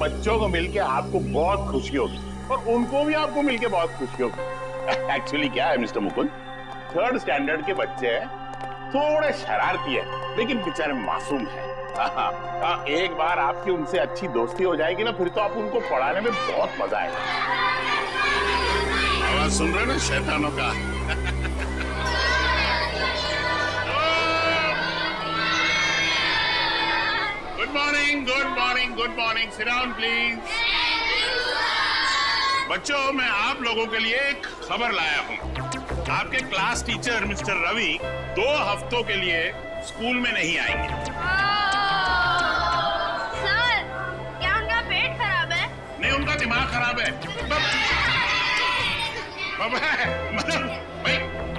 बच्चों को मिलके आपको बहुत खुशी होगी और उनको भी आपको मिलके बहुत खुशी होगी। एक्चुअली क्या है मिस्टर मुकुंद, थर्ड स्टैंडर्ड के बच्चे हैं, थोड़े शरारती हैं, लेकिन बेचारे मासूम हैं। एक बार आपकी उनसे अच्छी दोस्ती हो जाएगी ना, फिर तो आप उनको पढ़ाने में बहुत मजा आएगा। आवाज सुन रहे ना शैतानों का। Good morning, good morning, good morning. Sit down please. बच्चों, मैं आप लोगों के लिए एक खबर लाया हूँ। आपके क्लास टीचर मिस्टर रवि 2 हफ्तों के लिए स्कूल में नहीं आएंगे। सर, क्या उनका पेट खराब है? नहीं, उनका दिमाग खराब है। मतलब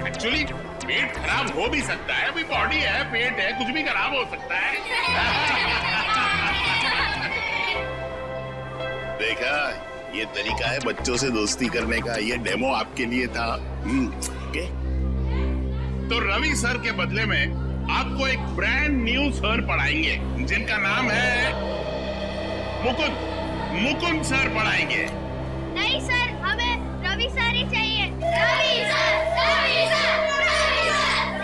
एक्चुअली पेट खराब हो भी सकता है, अभी बॉडी है, पेट है, कुछ भी खराब हो सकता है। देखा, ये तरीका है बच्चों से दोस्ती करने का। ये डेमो आपके लिए था। ओके? तो रवि सर के बदले में आपको एक ब्रांड न्यू सर पढ़ाएंगे, जिनका नाम है मुकुंद। मुकुंद सर पढ़ाएंगे। नहीं सर, हमें रवि सर ही चाहिए। Ravi sir, Ravi sir, Ravi sir,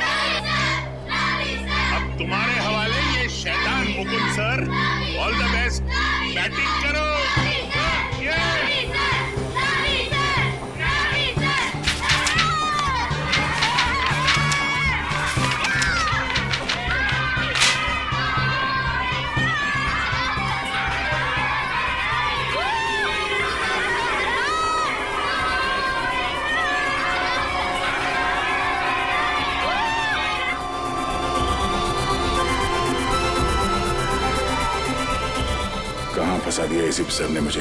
Ravi sir, Ravi sir. अब तुम्हारे हवाले ये शैतान Mukund sir. All the best, batting करो। फंसा दिया एसीपी सर ने मुझे।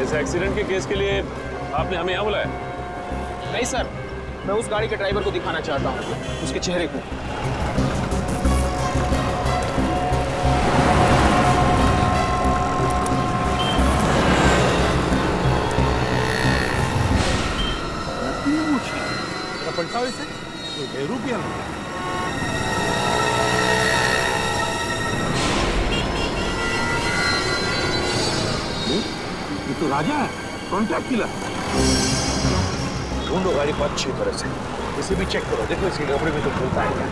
इस एक्सीडेंट के केस के लिए आपने हमें यहाँ बुलाया? नहीं सर, मैं उस गाड़ी के ड्राइवर को दिखाना चाहता हूँ, उसके चेहरे को। पलटा हुआ इसे रुपया ये तो राजा है, कॉन्ट्रैक्ट किला। ढूंढो गाड़ी को अच्छी तरह से, इसे भी चेक करो। देखो इसके कपड़े में तो खुलता है क्या।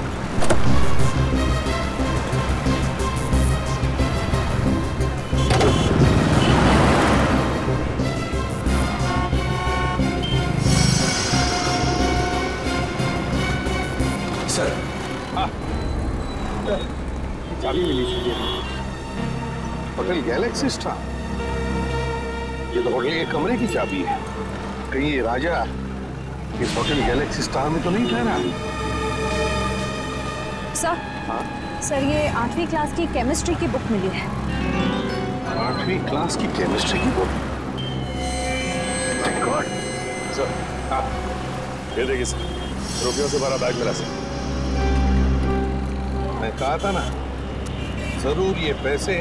होटल गैलेक्सी था। ये तो होटल के कमरे की चाबी है। कहीं ये राजा इस होटल गैलेक्सी स्टार में तो नहीं ठहरा? सर, हाँ? सर, ये 8वीं क्लास की केमिस्ट्री की बुक मिली है। 8वीं क्लास की केमिस्ट्री की बुक? सर, हाँ। ये देखिए सर, रुपयों से भरा बैग मिला सर। मैं कहा था ना, जरूर ये पैसे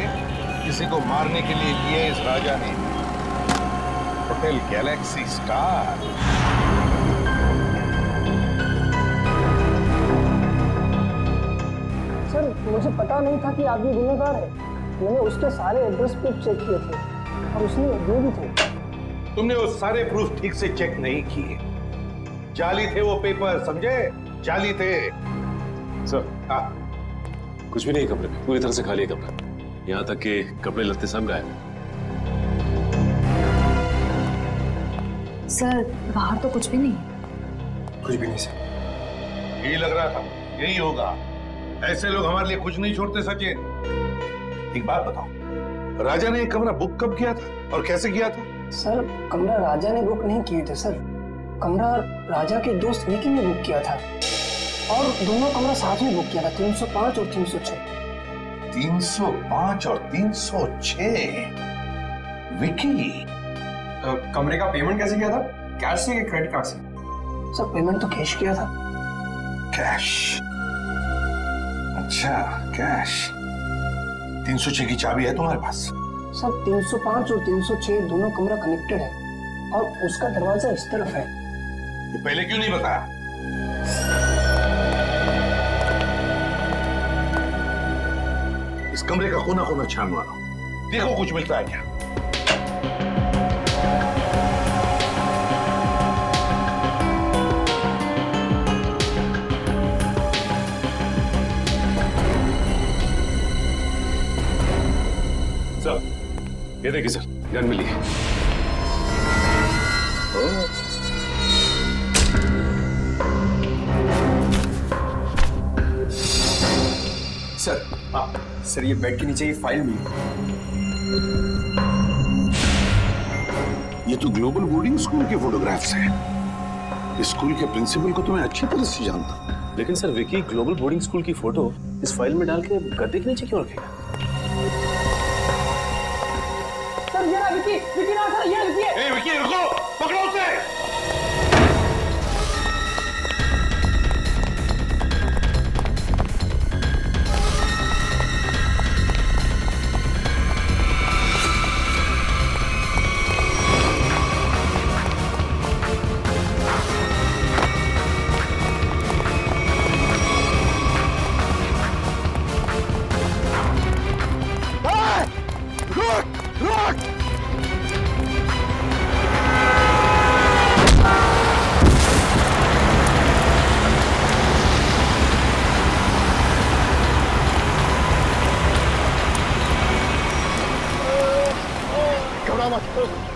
किसी को मारने के लिए दिए इस राजा ने। होटल गैलेक्सी स्टार, सर मुझे पता नहीं था कि आदमी गुनहगार है। मैंने उसके सारे एड्रेस प्रूफ चेक किए थे और उसने दिए भी थे। तुमने वो सारे प्रूफ ठीक से चेक नहीं किए। जाली थे वो पेपर, समझे, जाली थे। सर, हाँ, कुछ भी नहीं कपड़े में, पूरी तरह से खाली है कपड़ा, यहाँ तक कि कपड़े लत्ते सब गायब। सर, बाहर तो कुछ भी नहीं। कुछ भी नहीं सर। यही लग रहा था, यही होगा। ऐसे लोग हमारे लिए कुछ नहीं छोड़ते। सचिन, एक बात बताओ, राजा ने कमरा बुक कब किया था और कैसे किया था? सर, कमरा राजा ने बुक नहीं किए थे सर। कमरा राजा के दोस्त विकी ने बुक किया था और दोनों कमरा साथ में बुक किया था। 305 और 306। 305 और 306। विकी, कमरे का पेमेंट कैसे किया था? कैश से या क्रेडिट कार्ड से? सर, पेमेंट तो कैश किया था। कैश? अच्छा, कैश। 306 की चाबी है तुम्हारे पास? सर, 305 और 306 दोनों कमरा कनेक्टेड है और उसका दरवाजा इस तरफ है। तो पहले क्यों नहीं बताया? इस कमरे का कोना कोना छान मारो, देखो कुछ मिलता है क्या। ये देखिए सर, गन मिली है। सर, सर ये बेड के नीचे ये फाइल मिली। ये तो ग्लोबल बोर्डिंग स्कूल के फोटोग्राफ्स हैं। इस स्कूल के प्रिंसिपल को तो मैं अच्छी तरह से जानता हूँ। लेकिन sir Vicky, global boarding school की फोटो इस फाइल में डाल के गद्दे के नीचे क्यों रखेगा? विकी ना सर, ये देखिए। ए विकी रुको, पकड़ो उसे।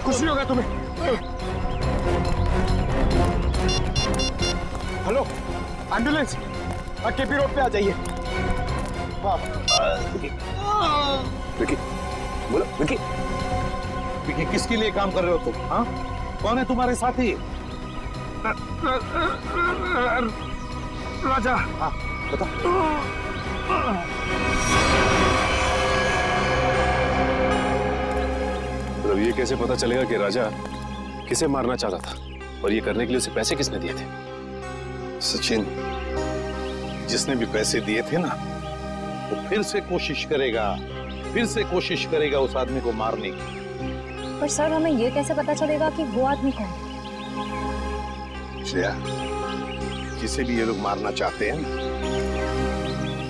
कुछ नहीं होगा तुम्हें। हेलो एम्बुलेंस, केपी रोड पे आ जाइए। विकी बोलो। विकी किसके लिए काम कर रहे हो तुम? हाँ, कौन है तुम्हारे साथी? राजा। हाँ बता। ये कैसे पता चलेगा कि राजा किसे मारना चाहता था और ये करने के लिए उसे पैसे किसने दिए थे? सचिन, जिसने भी पैसे दिए थे ना, वो फिर से कोशिश करेगा उस आदमी को मारने की। पर सर हमें ये कैसे पता चलेगा कि वो आदमी कौन है? श्रेया, जिसे भी ये लोग मारना चाहते हैं ना,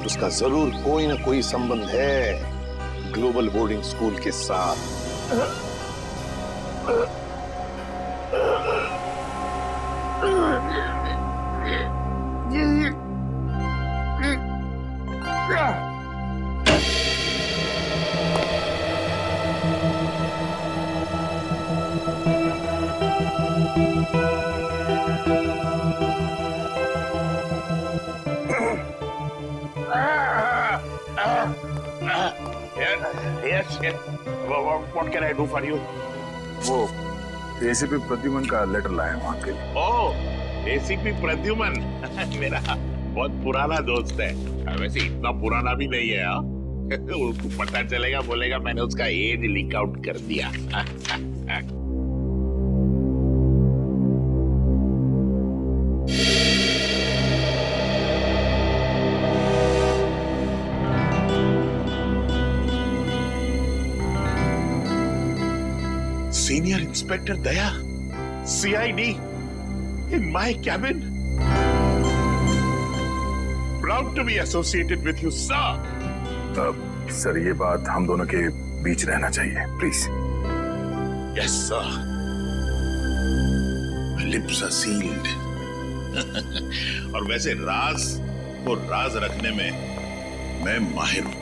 उसका जरूर कोई ना कोई संबंध है ग्लोबल बोर्डिंग स्कूल के साथ। What can I do for you? वो ACP प्रद्युमन का लेटर लाया हूँ आपके लिए। Oh, ACP प्रद्युमन मेरा बहुत पुराना दोस्त है। वैसे इतना पुराना भी नहीं है। उनको पता चलेगा बोलेगा मैंने उसका एज लीक आउट कर दिया। Senior Inspector Daya, CID, in my cabin. Proud to be associated with you, sir. Sir ये बात हम दोनों के बीच रहना चाहिए, please. Yes, sir. My lips are sealed. और वैसे राज को राज रखने में मैं माहिर हूँ,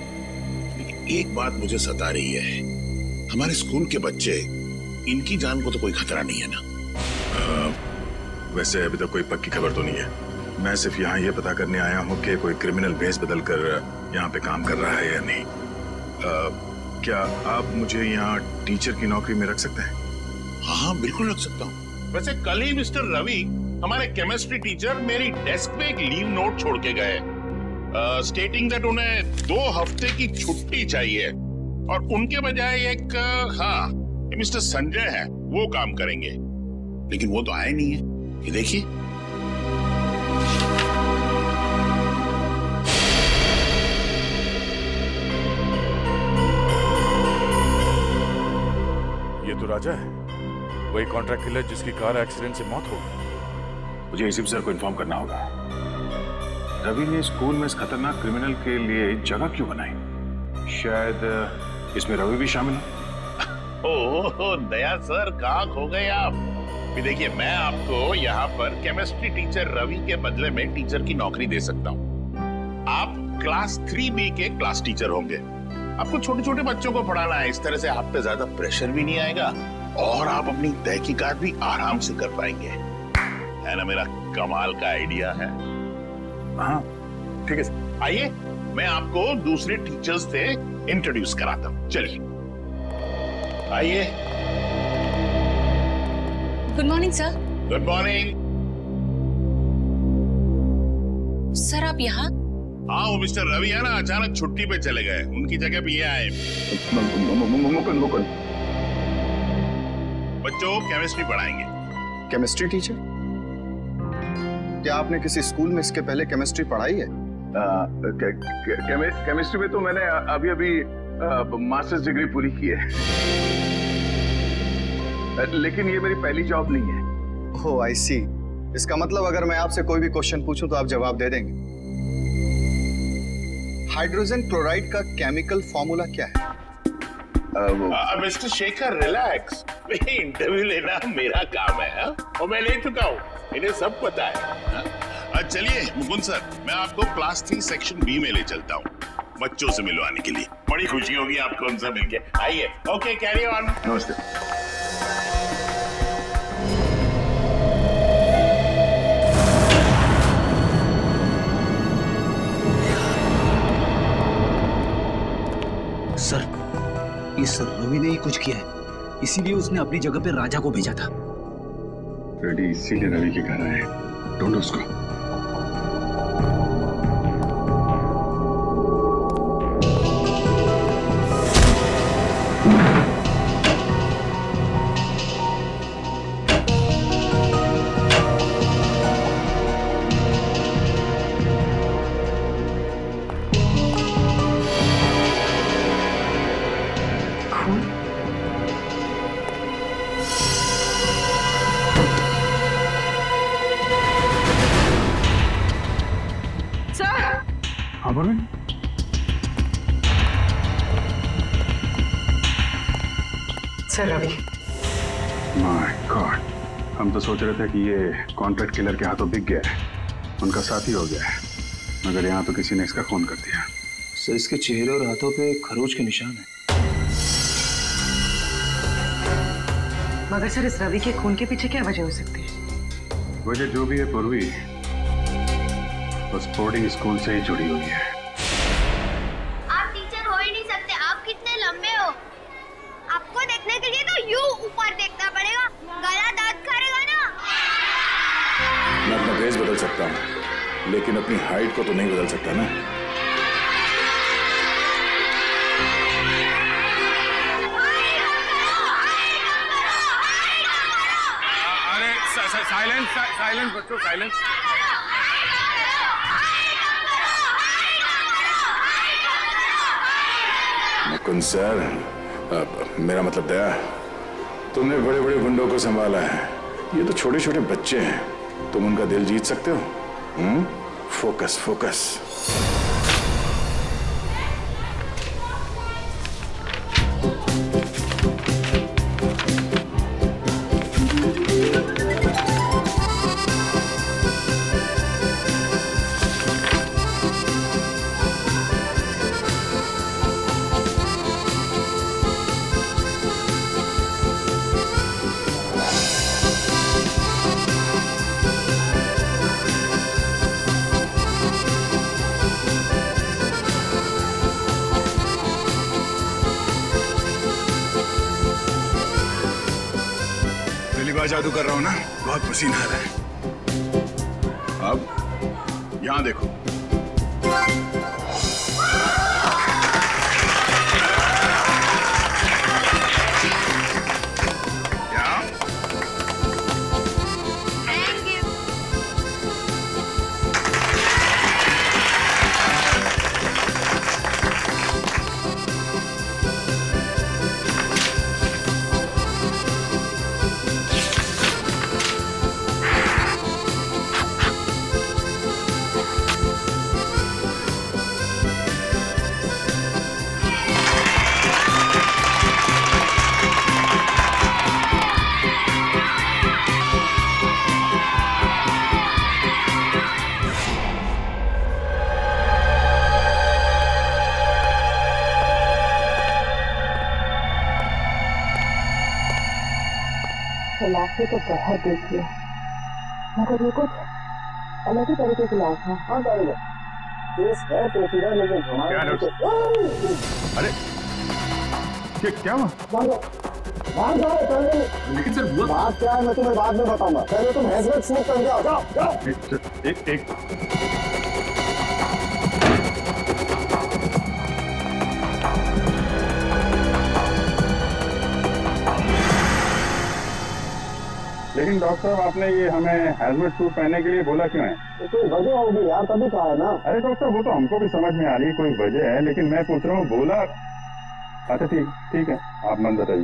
लेकिन एक बात मुझे सता रही है, हमारे स्कूल के बच्चे, इनकी जान को तो कोई खतरा नहीं है ना? वैसे अभी तक कोई पक्की खबर तो नहीं है। मैं सिर्फ यहाँ ये पता करने आया हूँ कि कोई क्रिमिनल भेस बदल कर यहाँ पे काम कर रहा है या नहीं। क्या आप मुझे यहाँ टीचर की नौकरी में रख सकते हैं? हाँ, बिल्कुल रख सकता हूँ। वैसे कल ही मिस्टर रवि हमारे केमिस्ट्री टीचर मेरी डेस्क पे एक लीव नोट छोड़ के गए, स्टेटिंग दैट उन्हें 2 हफ्ते की छुट्टी चाहिए और उनके बजाय एक हाँ मिस्टर संजय है वो काम करेंगे, लेकिन वो तो आए नहीं है। ये देखिए, ये तो राजा है, वही कॉन्ट्रैक्ट किलर जिसकी कार एक्सीडेंट से मौत हो गई। मुझे एसीपी सर को इन्फॉर्म करना होगा। रवि ने स्कूल में इस खतरनाक क्रिमिनल के लिए जगह क्यों बनाई? शायद इसमें रवि भी शामिल हो। ओह दया सर, कहाँ खो गए आप? भी देखिए, मैं आपको यहाँ पर केमिस्ट्री टीचर रवि के बदले में टीचर की नौकरी दे सकता हूँ। आप क्लास 3B के क्लास टीचर होंगे। आपको छोटे छोटे बच्चों को पढ़ाना है, इस तरह से आप पे ज्यादा प्रेशर भी नहीं आएगा और आप अपनी तहकीकात भी आराम से कर पाएंगे। है ना, मेरा कमाल का आइडिया है। हाँ ठीक है सर, आइए मैं आपको दूसरे टीचर्स से इंट्रोड्यूस कराता हूँ। चलिए आइए। Good morning sir. Good morning sir. आप यहाँ? हाँ, वो मिस्टर रवि है ना, अचानक छुट्टी पे चले गए, उनकी जगह पे ये आए। मुकुंद बच्चों केमिस्ट्री पढ़ाएंगे। Chemistry teacher? क्या आपने किसी स्कूल में इसके पहले केमिस्ट्री पढ़ाई है? केमिस्ट्री में तो मैंने अभी अभी मास्टर्स डिग्री पूरी की है, लेकिन ये मेरी पहली जॉब नहीं है। ओह आई सी। इसका मतलब अगर मैं आपसे कोई भी क्वेश्चन पूछूं तो आप जवाब दे देंगे। हाइड्रोजन क्लोराइड का केमिकल फॉर्मूला क्या है? मिस्टर शेखर रिलैक्स, इंटरव्यू लेना मेरा काम है और मैं ले चुका हूँ, इन्हें सब पता है। चलिए मुकुंद सर, मैं आपको क्लास 3 सेक्शन B में ले चलता हूँ बच्चों से मिलवाने के लिए। बड़ी खुशी होगी आपको उनसे मिलके। आइए। Okay carry on. नमस्ते। सर, इस रवि ने ही कुछ किया है, इसीलिए उसने अपनी जगह पे राजा को भेजा था। रेडी इसीलिए रवि के घर आए। ढूंढो उसको। सोच रहे थे कि ये कॉन्ट्रैक्ट किलर के हाथों बिक गया है, उनका साथी हो गया है, मगर यहाँ तो किसी ने इसका खून कर दिया। सर, इसके चेहरे और हाथों पे खरोच के निशान है। मगर सर, इस रवि के खून के पीछे क्या वजह हो सकती है? वजह जो भी है पूर्वी, बस बोर्डिंग स्कूल से ही जुड़ी हुई है। आप टीचर हो ही नहीं सकते, आप कितने लंबे हो, आपको देखने के लिए तो यू ऊपर देखना पड़ेगा, गला दर्द करेगा ना। मैं अपना फेस बदल सकता हूँ, लेकिन अपनी हाइट को तो नहीं बदल सकता ना। अरे साइलेंस साइलेंस बच्चों, साइलेंस। मुकुंद सर, मेरा मतलब दया, तुमने बड़े बड़े गुंडों को संभाला है, ये तो छोटे छोटे बच्चे हैं, तुम उनका दिल जीत सकते हो। Focus focus. जादू कर रहा हूं ना, बहुत पसीना आ रहा है। अब यहां देखो। ये तो बहुत देखिए, मगर ये कुछ अलग ही तरीके की लाश है। हाँ दादा, केस है पेचीदा लेकिन हमारे तो अरे ये क्या हुआ? बाहर जाओ पहले। लेकिन सर हुआ बात क्या है मैं तुम्हें बाद में बताऊंगा, पहले तुम हैजबैक स्मोक करके आओ। जाओ जाओ। एक लेकिन डॉक्टर साहब आपने ये हमें हेलमेट सूट पहनने के लिए बोला क्यों है? कोई वजह होगी यार, तभी कहा है ना। अरे डॉक्टर वो तो हमको भी समझ में आ रही है कोई वजह है, लेकिन मैं पूछ रहा हूँ बोला। अच्छा ठीक ठीक है, आप मन बताइए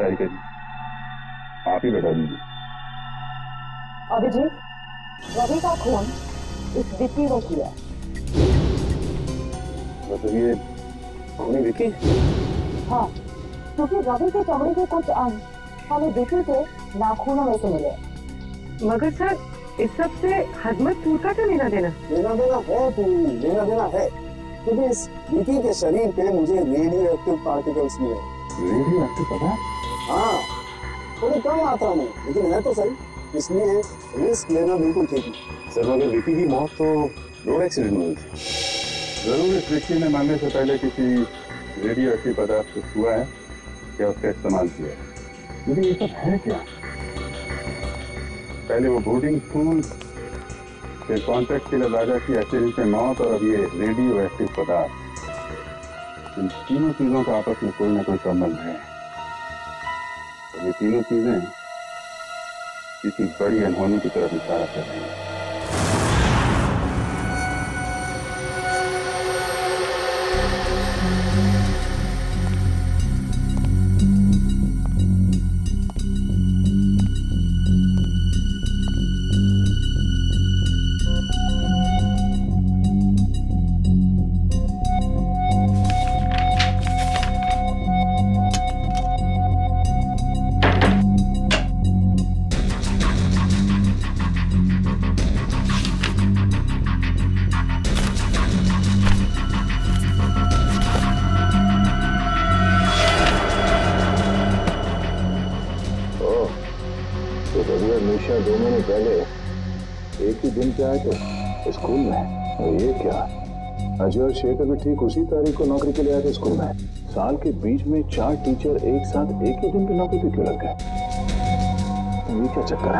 तारीख जी, आप ही बता दीजिए। अभिजीत, रवि का खून इस विक्की ने किया। मतलब ये खूनी विक्की? हाँ, क्योंकि रवि के चमड़े के कुछ अंश हमें विक्की के नाखूनों में से मिले। मगर सर इस सब से हजमत सूर का क्या लेना देना? लेना देना है क्योंकि इस विक्की के शरीर पे मुझे रेडियो एक्टिव पार्टिकल्स मिले। Radioactive particles? हाँ, थोड़ी कम मात्रा में, लेकिन है तो सही, इसलिए रिस्क लेना बिल्कुल ठीक है। सर मगर विक्की की मौत तो रोड एक्सीडेंट में हुई थी। जरूर इस विक्की ने मरने से पहले किसी रेडियो एक्टिव पदार्थ को छुआ है या उसका इस्तेमाल किया है। लेकिन ये सब है क्या? पहले वो बोर्डिंग स्कूल, फिर कॉन्ट्रैक्ट के लिए राजा की एक्सीडेंट में मौत, और अब ये रेडियो एक्टिव पदार्थ। इन तीनों चीजों का आपस में कोई ना कोई संबंध है। ये तीनों चीजें किसी बड़ी अनहोनी की तरफ इशारा कर रही हैं। स्कूल में और ये क्या, अजय और शेखर भी ठीक उसी तारीख को नौकरी के लिए आए थे स्कूल में। साल के बीच में 4 टीचर एक साथ एक ही दिन पे नौकरी पे क्यों लग गए? ये क्या चक्कर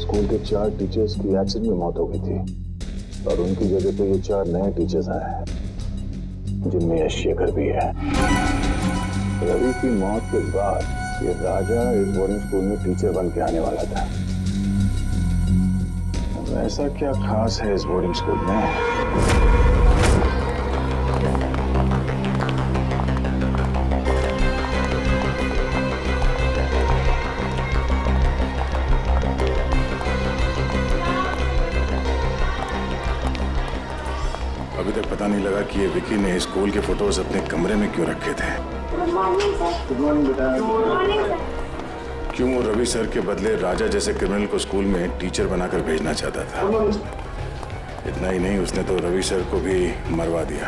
स्कूल के 4 टीचर्स की एक्सीडेंट में मौत हो गई थी और उनकी जगह पे ये 4 नए टीचर्स आए हैं जिनमें यह शेखर भी है। रवि की मौत के बाद ये राजा इस बोर्डिंग स्कूल में टीचर बन के आने वाला था। ऐसा क्या खास है इस बोर्डिंग स्कूल में? नहीं लगा कि ये विक्की ने स्कूल के फोटोज अपने कमरे में क्यों रखे थे। गुड मॉर्निंग बेटा। क्यों वो रवि सर के बदले राजा जैसे क्रिमिनल को स्कूल में टीचर बनाकर भेजना चाहता था? इतना ही नहीं, उसने तो रवि सर को भी मरवा दिया।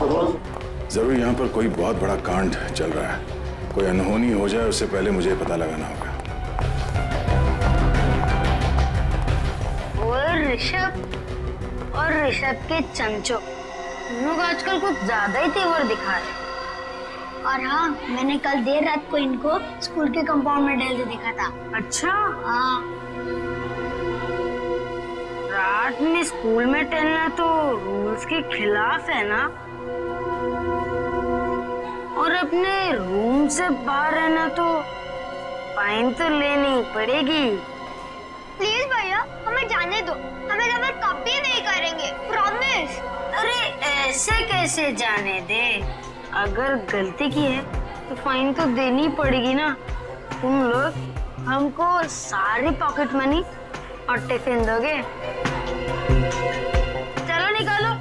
जरूर यहाँ पर कोई बहुत बड़ा कांड चल रहा है, कोई अनहोनी हो जाए उससे पहले मुझे पता लगाना होगा। ऋषभ के चमचो लोग आजकल कुछ ज्यादा ही तेवर दिखा रहे। और हाँ, मैंने कल देर रात को इनको स्कूल के कंपाउंड में टहलते देखा था। अच्छा? हाँ, रात में स्कूल में टहलना तो रूल्स के खिलाफ है ना, और अपने रूम से बाहर रहना तो फाइन तो लेनी पड़ेगी। प्लीज भैया हमें जाने दो, हमें गलत कभी नहीं करेंगे, प्रॉमिस। अरे ऐसे कैसे जाने दे, अगर गलती की है तो फाइन तो देनी पड़ेगी ना। तुम लोग हमको सारी पॉकेट मनी और टिफिन दोगे? चलो निकालो।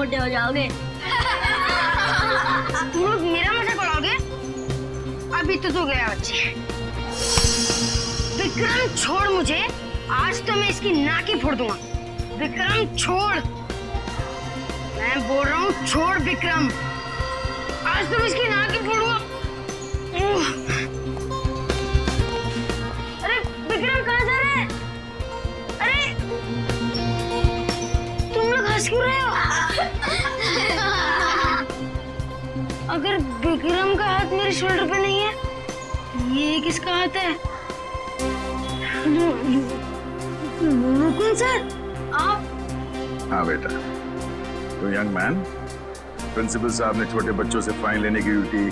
मोटे हो जाओगे। तुम लोग मेरा मजाक उड़ाओगे? अभी तो तू गया बच्चे। विक्रम छोड़ मुझे, आज तो मैं इसकी नाक ही फोड़ दूंगा। विक्रम छोड़, मैं बोल रहा हूँ छोड़ विक्रम, आज तो इसकी नाक ही फोड़ूंगा। अरे विक्रम कहाँ जा रहे हैं? अरे तुम लोग हंस क्यों रहे हो? अगर विक्रम का हाथ मेरे शोल्डर पे नहीं है, ये किसका हाथ है? मुकुंद सर आप? हाँ बेटा, तो यंग मैन, प्रिंसिपल साहब ने छोटे बच्चों से फाइन लेने की ड्यूटी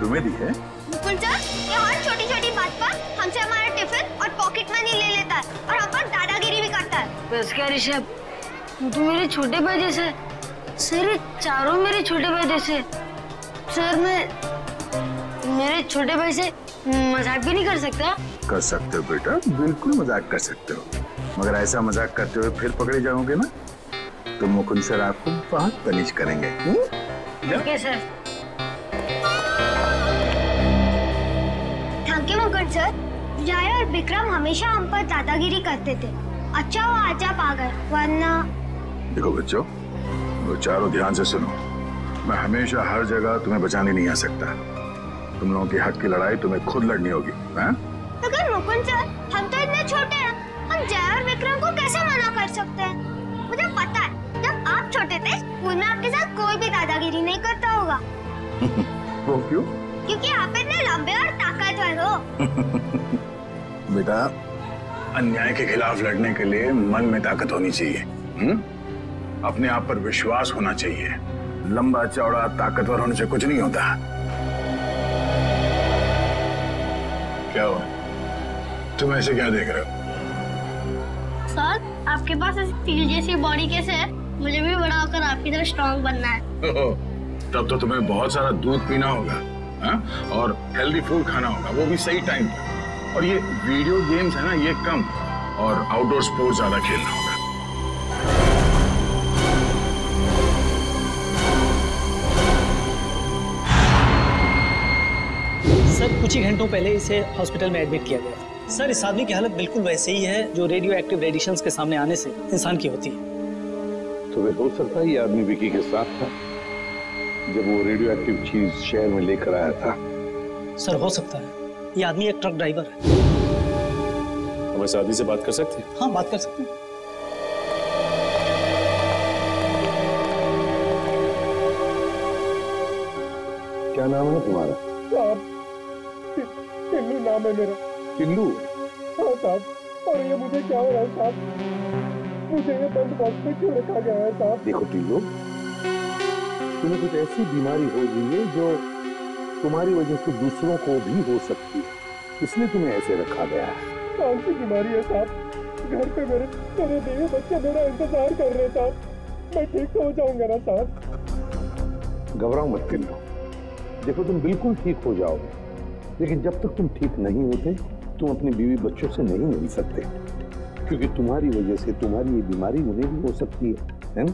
तुम्हें दी है। मुकुंद सर, ये हर छोटी-छोटी बात पर हमसे हमारा टिफिन और पॉकेट मनी ले लेता है और हम पर दादागिरी भी करता है। बस क्या ऋषभ, तो मेरे छोटे भाई जैसे, सर चारों मेरे छोटे भाई जैसे। सर मैं मेरे छोटे भाई से मजाक भी नहीं कर सकता? कर सकते हो बेटा, बिल्कुल मजाक कर सकते हो, मगर ऐसा मजाक करते हुए फिर पकड़े जाओगे ना तो मुकुंद सर आपको बहुत पनिश करेंगे। Okay sir. Thank you Mukund sir. Raja और विक्रम हमेशा हम पर दादागिरी करते थे, अच्छा वो आज आप आ गए, वरना। देखो बच्चों, वो चारों ध्यान से सुनो, मैं हमेशा हर जगह तुम्हें बचाने नहीं आ सकता। तुम लोगों के हक की लड़ाई तुम्हें खुद लड़नी होगी। मगर मुकुंद सर, हम तो इतने छोटे हैं, हम जया और विक्रम को कैसे मना कर सकते हैं? मुझे पता है जब आप छोटे थे स्कूल में आपके साथ कोई भी दादागिरी नहीं करता होगा। वो क्यों? क्योंकि आप इतने लंबे और ताकतवर हो। बेटा, अन्याय के खिलाफ लड़ने के लिए मन में ताकत होनी चाहिए, अपने आप पर विश्वास होना चाहिए। लंबा चौड़ा ताकतवर होने से कुछ नहीं होता। क्या हुआ? तुम ऐसे क्या देख रहे हो? सर, आपके पास इस स्टील जैसी बॉडी कैसे है? मुझे भी बड़ा होकर आपकी तरह स्ट्रांग बनना है। तब तो तुम्हें बहुत सारा दूध पीना होगा, हाँ? और हेल्दी फूड खाना होगा, वो भी सही टाइम पर। और ये वीडियो गेम्स है ना, ये कम, और आउटडोर स्पोर्ट्स ज्यादा खेलना होगा। सर, कुछ ही घंटों पहले इसे हॉस्पिटल में एडमिट किया गया। सर, इस आदमी की हालत बिल्कुल वैसे ही है जो रेडियो एक्टिव रेडिएशंस के सामने आने से इंसान की होती है। तो वे हो सकता है ये आदमी विकी के साथ था जब वो रेडियो एक्टिव चीज शहर में लेकर आया था। सर, हो सकता है ये आदमी एक ट्रक ड्राइवर है। हम इस आदमी से बात कर सकते हैं? हाँ, बात कर सकते हैं। क्या नाम है तुम्हारा? टिल्लू नाम है मेरा। टिल्लू? हाँ साहब। और ये मुझे क्या हो रहा है साहब? मुझे ये बंद बॉक्स में क्यों रखा गया है साहब? देखो टिल्लू, तुम्हें कुछ ऐसी बीमारी हो गई है जो तुम्हारी वजह से दूसरों को भी हो सकती है, इसलिए तुम्हें ऐसे रखा गया है। कौन सी बीमारी है साहब? घर पे मेरे तेरे देवी बच्चे मेरा इंतजार कर रहे साहब, मैं ठीक हो जाऊंगा ना साहब? घबराओ मत टिल्लू, देखो तुम बिल्कुल ठीक हो जाओगे, लेकिन जब तक तुम ठीक नहीं होते तुम अपनी बीवी बच्चों से नहीं मिल सकते, क्योंकि तुम्हारी वजह से तुम्हारी ये बीमारी उन्हें भी हो सकती है ना?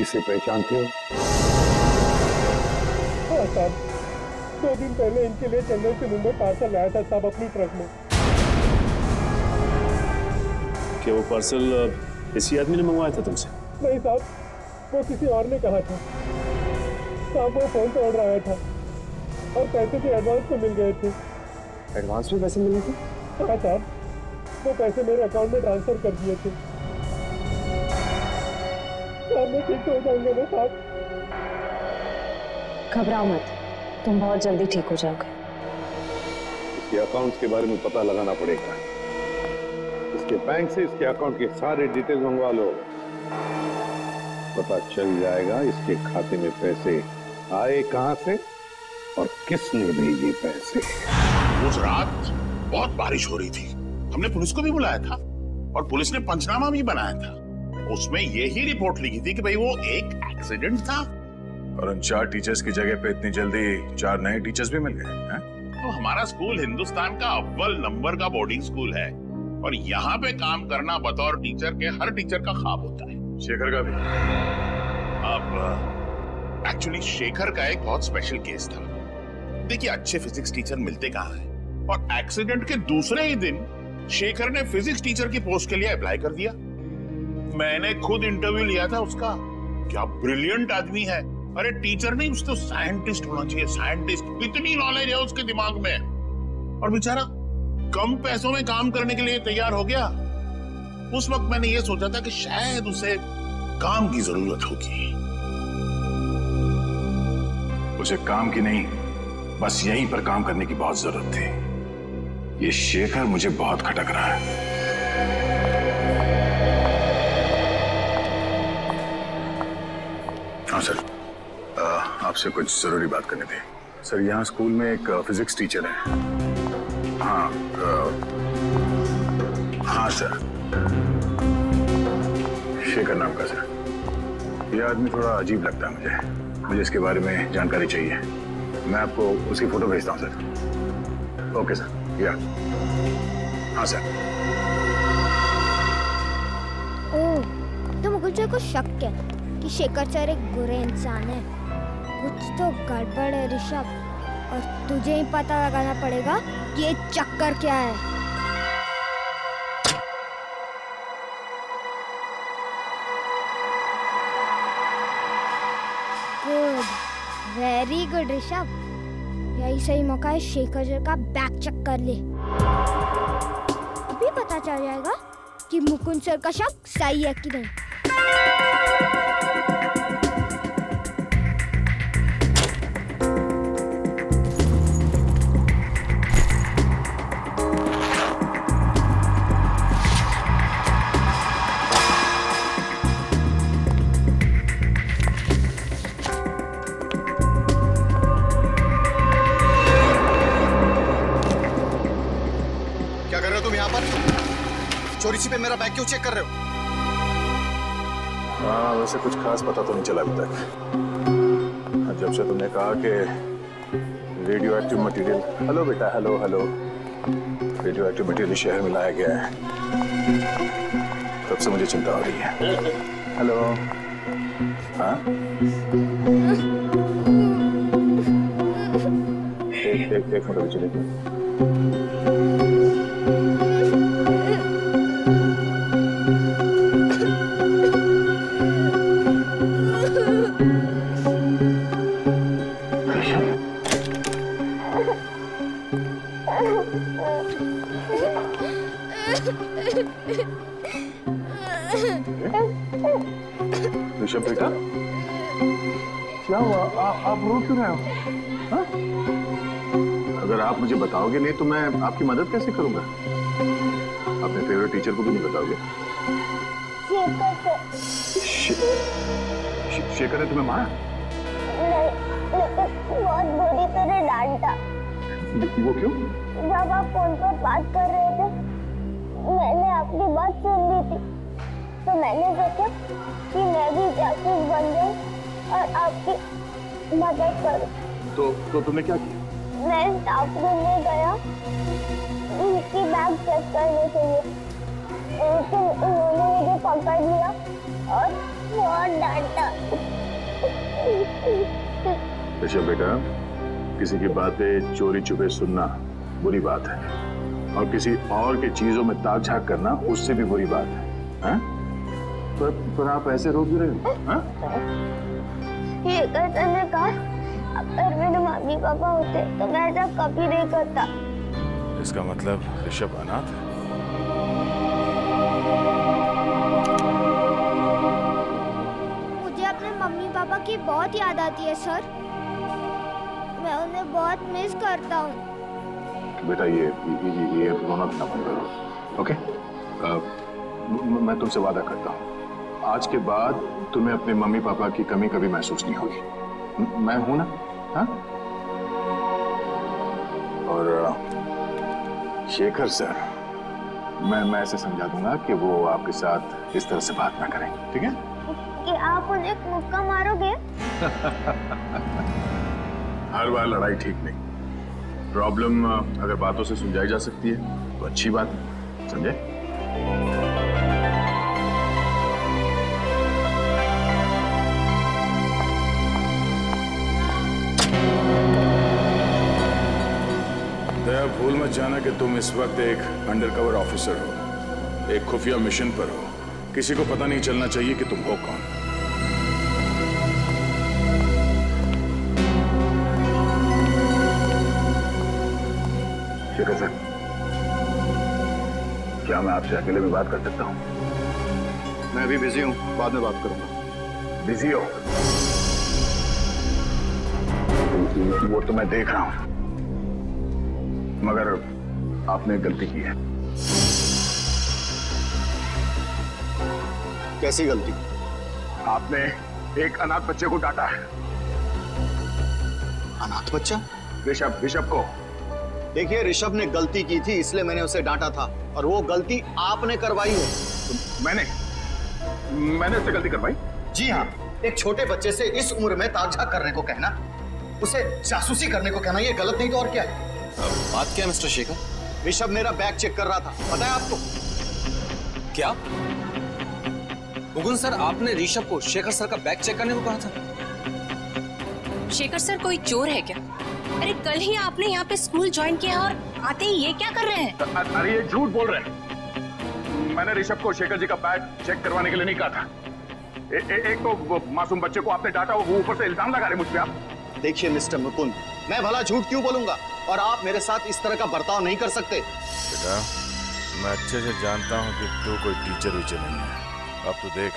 इसे पहचानते हो? हाँ साहब, 2 दिन पहले इनके लिए चेन्नई से मुंबई पार्सल लाया था साहब अपनी ट्रक में। क्या वो पार्सल किसी आदमी ने मंगवाया था तुमसे? नहीं साहब, वो किसी और ने कहा था साहब। वो फोन पे ऑर्डर आया था और पैसे भी एडवांस में मिल गए थे। एडवांस में पैसे मिले थे? हाँ साहब, वो पैसे मेरे अकाउंट में ट्रांसफर कर दिए थे। साहब मैं ठीक हो जाऊंगा ना साहब? घबराओ मत, तुम बहुत जल्दी ठीक हो जाओगे। इसके अकाउंट्स के बारे में पता लगाना पड़ेगा। इसके बैंक से इसके अकाउंट के सारे डिटेल्स मंगवा लो, पता चल जाएगा इसके खाते में पैसे आए कहां से और किसने भेजे पैसे। उस रात बहुत बारिश हो रही थी, हमने पुलिस को भी बुलाया था और पुलिस ने पंचनामा भी बनाया था। उसमें यही रिपोर्ट लिखी थी कि भाई वो एक एक्सीडेंट था, और उन 4 टीचर्स की जगह पे इतनी जल्दी 4 नए टीचर्स भी मिल गए। तो हमारा स्कूल हिंदुस्तान का अव्वल नंबर का बोर्डिंग स्कूल है और यहाँ पे काम करना बतौर टीचर के हर टीचर का ख्वाब होता है, शेखर का भी। अब एक्चुअली शेखर का एक बहुत स्पेशल केस था। देखिए अच्छे फिजिक्स टीचर मिलते कहाँ हैं, और एक्सीडेंट के दूसरे ही दिन शेखर ने फिजिक्स टीचर की पोस्ट के लिए अप्लाई कर दिया। मैंने खुद इंटरव्यू लिया था उसका, क्या ब्रिलियंट आदमी है। अरे टीचर नहीं, उसको साइंटिस्ट होना चाहिए, साइंटिस्ट, इतनी नॉलेज है उसके दिमाग में। और बेचारा कम पैसों में काम करने के लिए तैयार हो गया। उस वक्त मैंने ये सोचा था कि शायद उसे काम की जरूरत होगी। उसे काम की नहीं, बस यहीं पर काम करने की बहुत जरूरत थी। ये शेखर मुझे बहुत खटक रहा है। हाँ सर, आपसे कुछ जरूरी बात करनी थी। सर यहाँ स्कूल में एक फिजिक्स टीचर है। हाँ सर, शेखर नाम का। सर ये आदमी थोड़ा अजीब लगता है मुझे इसके बारे में जानकारी चाहिए। मैं आपको उसकी फोटो भेजता हूँ सर। ओके सर, या हाँ सर। ओह, तो मुकुल सर को शक है कि शेखर सर एक बुरे इंसान है। कुछ तो गड़बड़ है ऋषभ, और तुझे ही पता लगाना पड़ेगा कि ये चक्कर क्या है। Good, very good Rishabh. यही सही मौका है शेखर सर का बैक चेक कर ले। अभी पता चल जाएगा कि मुकुंद सर का शक सही है कि नहीं। पे मेरा बैग क्यों चेक कर रहे हो? हाँ, वैसे कुछ खास पता तो नहीं चला अभी तक। जब से तुमने कहा कि रेडियोएक्टिव मटेरियल, हेलो बेटा, हेलो हेलो, रेडियोएक्टिव मटेरियल शहर में लाया गया है, तब से मुझे चिंता हो रही है। हेलो, हाँ एक मिनट चलेगी। ऋषभ बेटा क्या हुआ? आप रो क्यों रहे हो? अगर आप मुझे बताओगे नहीं तो मैं आपकी मदद कैसे करूंगा? अपने फेवरेट टीचर को भी नहीं बताओगे? शेखर ने तुम्हें मारा? बहुत बुरी तरह डांटा। वो क्यों? जब आप फोन पर बात कर रहे थे मैंने आपकी बात सुन ली थी, तो मैंने सोचा कि मैं भी जासूस बन जाऊं और आपकी मदद करूं। तो तुमने क्या किया? मैं स्टाफ रूम में गया उनकी बैग चेक करने के लिए, लेकिन उन्होंने मुझे पकड़ लिया और बहुत डांटा। ऋषभ बेटा, किसी की बातें चोरी छुपे सुनना बुरी बात है, और किसी और के चीजों में ताक झांक करना उससे भी बुरी बात है। हाँ? पर आप ऐसे रो क्यों रहे हो? ये ने कहा अगर मेरे मम्मी पापा होते तो मैं ऐसा कभी नहीं करता। इसका मतलब ऋषभ अनाथ है। मुझे अपने मम्मी पापा की बहुत याद आती है सर, मैं उन्हें बहुत मिस करता हूँ। बेटा ये रोना धोना बंद करो, ओके? मैं तुमसे वादा करता हूँ आज के बाद तुम्हें अपने मम्मी पापा की कमी कभी महसूस नहीं होगी। मैं हूँ ना, हाँ? और शेखर सर, मैं ऐसे समझा दूंगा कि वो आपके साथ इस तरह से बात ना करें, ठीक है? कि आप उन्हें एक मुक्का मारोगे? हर बार लड़ाई ठीक नहीं। प्रॉब्लम अगर बातों से सुलझाई जा सकती है तो अच्छी बात है, समझे? भूल मत जाना कि तुम इस वक्त एक अंडरकवर ऑफिसर हो, एक खुफिया मिशन पर हो। किसी को पता नहीं चलना चाहिए कि तुम हो कौन। शेखर सर, क्या मैं आपसे अकेले में बात कर सकता हूँ? मैं अभी बिजी हूँ, बाद में बात करूंगा। बिजी हो? वो तो मैं देख रहा हूँ, मगर आपने गलती की है। कैसी गलती? आपने एक अनाथ बच्चे को डांटा है। अनाथ बच्चा? ऋषभ, ऋषभ को। देखिए, ऋषभ ने गलती की थी इसलिए मैंने उसे डांटा था, और वो गलती आपने करवाई है। तो मैंने उससे गलती करवाई? जी हाँ, एक छोटे बच्चे से इस उम्र में ताक-झांक करने को कहना, उसे जासूसी करने को कहना, ये गलत नहीं तो और क्या है? बात क्या है मिस्टर शेखर? ऋषभ मेरा बैग चेक कर रहा था, पता है आपको? क्या मुकुंद सर, आपने ऋषभ को शेखर सर का बैग चेक करने को कहा था? शेखर सर कोई चोर है क्या? अरे कल ही आपने यहाँ पे स्कूल ज्वाइन किया और आते ही ये क्या कर रहे हैं? अरे ये झूठ बोल रहे हैं। मैंने ऋषभ को शेखर जी का बैग चेक करवाने के लिए नहीं कहा था। एक तो मासूम बच्चे को आपने डांटा, वो ऊपर से इल्जाम लगा रहे मुझ पे आप। देखिए मिस्टर मुकुंद, मैं भला झूठ क्यों बोलूंगा, और आप मेरे साथ इस तरह का बर्ताव नहीं कर सकते। बेटा, मैं अच्छे से जानता हूँ कि तू कोई टीचर वीचर नहीं है। अब तो देख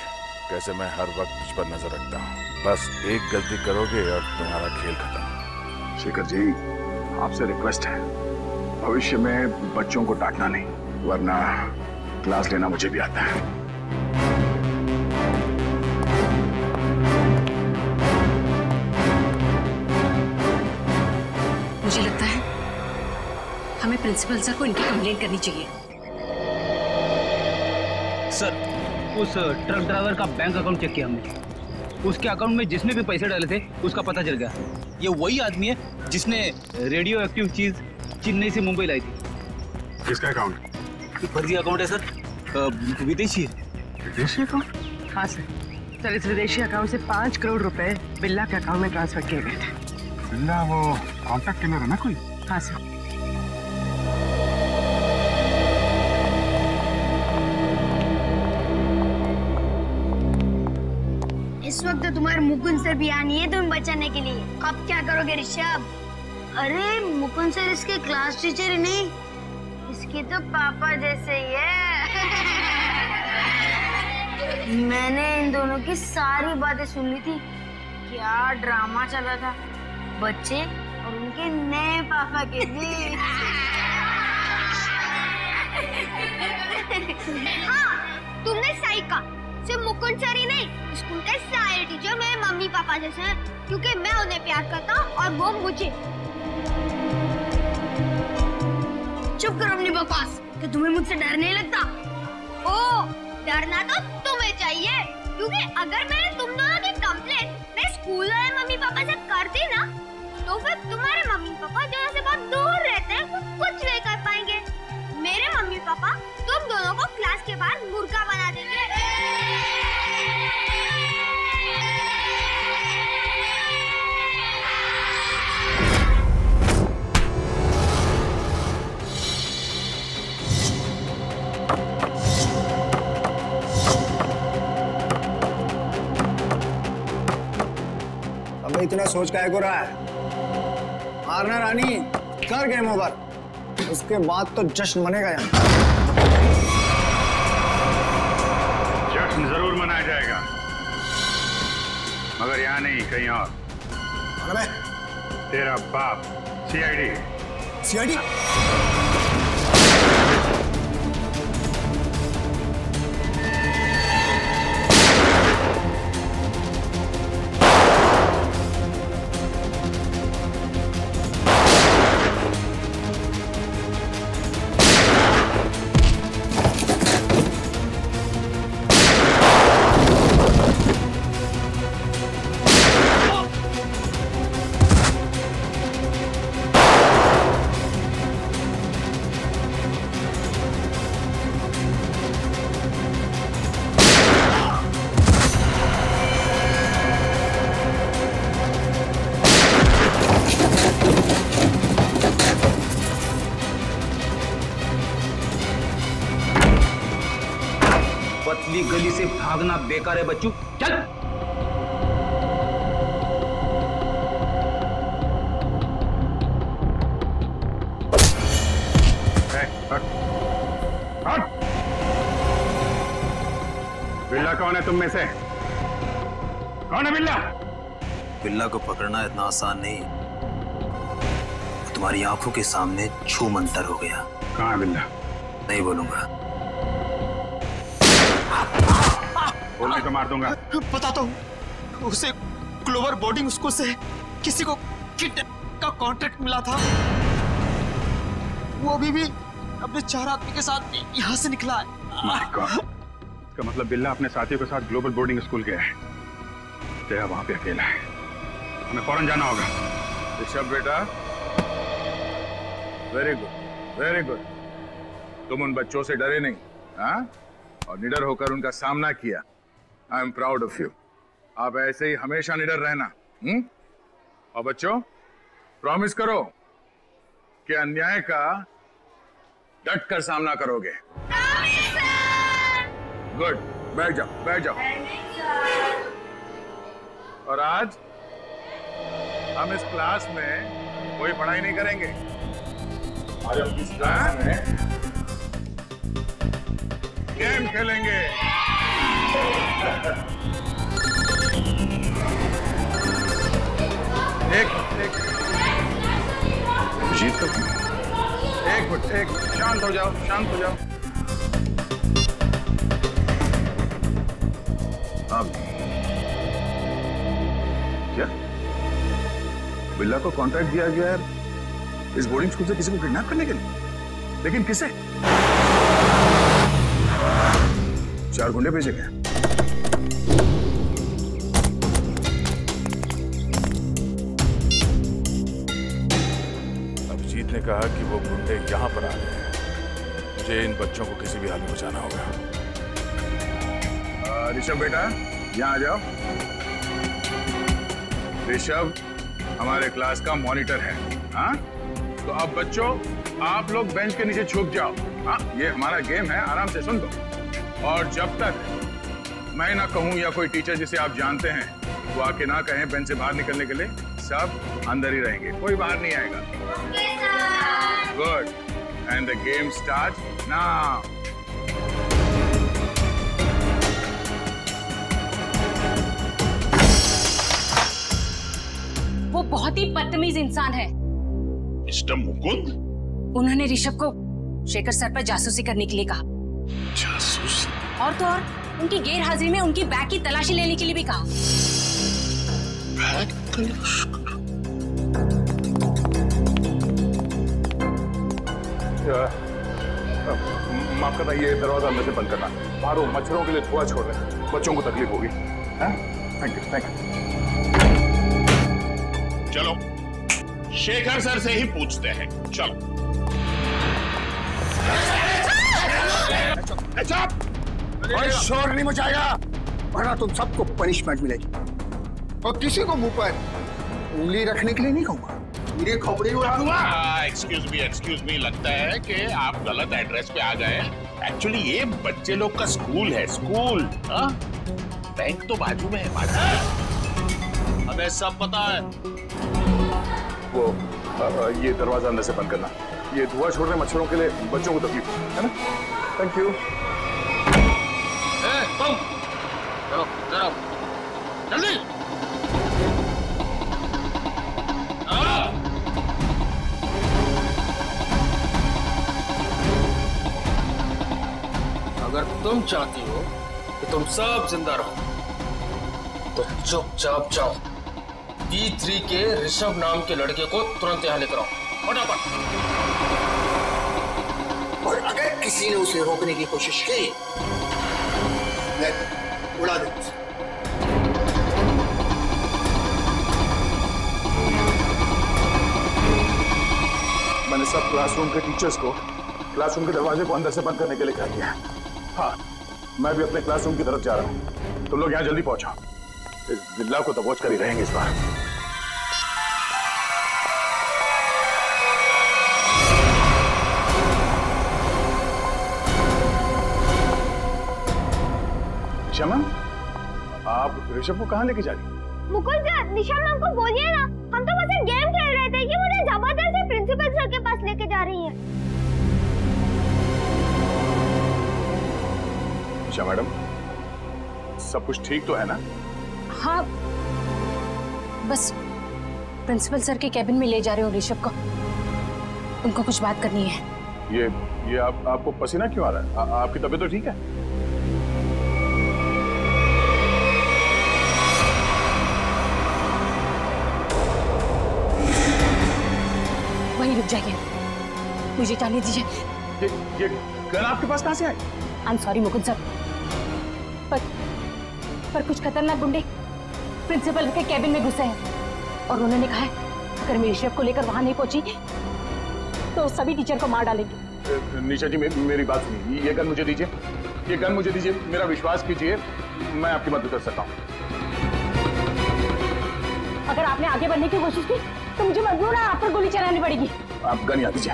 कैसे मैं हर वक्त तुझ पर नजर रखता हूँ। बस एक गलती करोगे और तुम्हारा खेल खत्म। शेखर जी, आपसे रिक्वेस्ट है, भविष्य में बच्चों को डांटना नहीं, वरना क्लास लेना मुझे भी आता है। मुझे लगता है हमें प्रिंसिपल सर को इनकी कंप्लेंट करनी चाहिए। सर, उस ट्रक ड्राइवर का बैंक अकाउंट चेक किया हमने। उसके अकाउंट में जिसने भी पैसे डाले थे उसका पता चल गया, ये वही आदमी है जिसने रेडियो एक्टिव चीज चेन्नई से मुंबई लाई थी। किसका अकाउंट? फर्जी अकाउंट है सर, विदेशी है। विदेशी अकाउंट? हाँ सर, इस विदेशी अकाउंट से 5 करोड़ रुपए बिल्ला के अकाउंट में ट्रांसफर किए गए थे। बिल्ला वो कॉन्टैक्ट किलर है ना कोई? हाँ सर। इस वक्त तो तुम्हारे मुकुंद सर भी आनी है तुम्हें बचाने के लिए। अब क्या करोगे ऋषभ? अरे मुकुंद सर इसके क्लास टीचर ही नहीं, इसके तो पापा जैसे ही है। मैंने इन दोनों की सारी बातें सुन ली थी। क्या ड्रामा चला था बच्चे और उनके नए पापा के बीच। हाँ, तुमने सही कहा, सिर्फ मुकुंद सर ही नहीं, स्कूल के सारे टीचर मेरे मम्मी पापा जैसे हैं, क्योंकि मैं उन्हें प्यार करता हूँ और वो मुझे। चुप करो अपनी बकवास, कि तुम्हें मुझसे डर नहीं लगता? ओ, डरना तो तुम्हें चाहिए, क्योंकि अगर मैंने तुम दोनों की कंप्लेंट मेरे स्कूल वाले मम्मी पापा से कर दी ना, तो फिर तुम्हारे मम्मी पापा जो यहाँ से बहुत दूर रहते हैं वो कुछ नहीं कर पाएंगे। मेरे मम्मी पापा तुम दोनों को क्लास के बाहर मुर्गा बना देंगे। हमें इतना सोच काहे को रहा है? मारना रानी, कर गेम ओवर। उसके बाद तो जश्न मनेगा यहाँ। जश्न जरूर मनाया जाएगा, मगर यहाँ नहीं, कहीं और। अरे तेरा बाप सीआईडी। सीआईडी? पतली गली से भागना बेकार है बच्चू, चल। बिल्ला कौन है तुम में से? कौन है बिल्ला? बिल्ला को पकड़ना इतना आसान नहीं, वो तुम्हारी आंखों के सामने छू मंतर हो गया। कहाँ है बिल्ला? नहीं बोलूंगा, बोलने को मार दूंगा। बताता हूँ, उसे ग्लोबल बोर्डिंग स्कूल से किसी को किडनैप का कॉन्ट्रैक्ट मिला था, वो अभी भी अपने 4 आदमी के साथ यहाँ से निकला है। इसका मतलब बिल्ला अपने साथियों के साथ ग्लोबल बोर्डिंग स्कूल गया है, तेरा वहाँ पे अकेला है, हमें फौरन जाना होगा। ऋषभ बेटा, वेरी गुड वेरी गुड, तुम उन बच्चों से डरे नहीं, हाँ, और निडर होकर उनका सामना किया। I am proud of you, आप ऐसे ही हमेशा निडर रहना। और बच्चों, प्रॉमिस करो कि अन्याय का डट कर सामना करोगे। गुड, बैठ जाओ बैठ जाओ। और आज हम इस क्लास में कोई पढ़ाई नहीं करेंगे, आज हम इस क्लास में गेम खेलेंगे। एक शांत हो जाओ शांत हो जाओ। अब क्या बिल्ला को कॉन्ट्रैक्ट दिया गया है इस बोर्डिंग स्कूल से किसी को किडनैप करने के लिए, लेकिन किसे? 4 गुंडे भेजे गए। अभिजीत ने कहा कि वो गुंडे यहां पर आ गए हैं, मुझे इन बच्चों को किसी भी हाल में बचाना होगा। ऋषभ बेटा यहां आ जाओ, ऋषभ हमारे क्लास का मॉनिटर है, हाँ? तो अब बच्चों आप लोग बेंच के नीचे छुप जाओ, हाँ? ये हमारा गेम है, आराम से सुन दो, और जब तक मैं ना कहूं या कोई टीचर जिसे आप जानते हैं वो आके ना कहें बेंच से बाहर निकलने के लिए, सब अंदर ही रहेंगे, कोई बाहर नहीं आएगा। Good, and the game start now. वो बहुत ही बदतमीज इंसान है मिस्टर मुकुंद। उन्होंने ऋषभ को शेखर सर पर जासूसी करने के लिए कहा। जासूस? और तो और उनकी गैर हाजिरी में उनकी बैग की तलाशी लेने के लिए भी कहा। बैग? माफ करना, ये दरवाजा अंदर से बंद करना, बाहरों मच्छरों के लिए धुआं छोड़ रहे हैं, बच्चों को तकलीफ होगी। Thank you. चलो शेखर सर से ही पूछते हैं, चलो। कोई शोर नहीं मचाएगा वरना तुम सबको पनिशमेंट मिलेगी, और किसी को मुंह पर उंगली रखने के लिए नहीं कहूंगा, पूरे खोपड़े उड़ा दूंगा। एक्सक्यूज मी, लगता है कि आप गलत एड्रेस पे आ गए। एक्चुअली ये बच्चे लोग का स्कूल है, स्कूल, हाँ? बैंक तो बाजू में है, बाजू। हमें सब पता है। वो ये दरवाजा अंदर से बंद करना, ये धुआं छोड़ रहे मच्छरों के लिए बच्चों को तकलीफ है ना। Thank you. तुम चलो चलो जल्दी। अगर तुम चाहती हो कि तुम सब जिंदा रहो तो चुपचाप जाओ, D3 के ऋषभ नाम के लड़के को तुरंत यहाँ लेकर आओ, फटाफट। और अगर किसी ने उसे रोकने की कोशिश की, उड़ा दे। मैंने सब क्लासरूम के टीचर्स को क्लासरूम के दरवाजे को अंदर से बंद करने के लिए कह दिया। हाँ, मैं भी अपने क्लासरूम की तरफ जा रहा हूँ, तुम लोग यहाँ जल्दी पहुंचो, इस बिल्ला को दबोच कर ही रहेंगे इस बार। निशा मैम, आप ऋषभ को कहाँ लेके जा रही? मुकुल सर, निशा मैम को बोलिए ना, हम तो बस गेम खेल रहे थे, ये मुझे जबरदस्ती प्रिंसिपल सर के पास लेके जा रही है। निशा मैडम, सब कुछ ठीक तो है ना? हाँ, बस प्रिंसिपल सर के कैबिन में ले जा रहे हो ऋषभ को, उनको कुछ बात करनी है। ये आपको पसीना क्यों आ रहा है? आपकी तबीयत तो ठीक है? वहीं रुक जाइए, मुझे जाने दीजिए। ये गन आपके पास कहाँ से आई? I'm sorry मुकुंद सर, पर कुछ खतरनाक गुंडे प्रिंसिपल के कैबिन में घुसे हैं और उन्होंने कहा है अगर मैं ऋषभ को लेकर वहां नहीं पहुंची तो सभी टीचर को मार डालेंगे। निशा जी, मेरी बात सुनिए, ये गन मुझे दीजिए, मेरा विश्वास कीजिए, मैं आपकी मदद कर सकता हूँ। अगर आपने आगे बढ़ने की कोशिश की तो मुझे मजबूर है आप पर गोली चलानी पड़ेगी। आप गन याद दीजिए।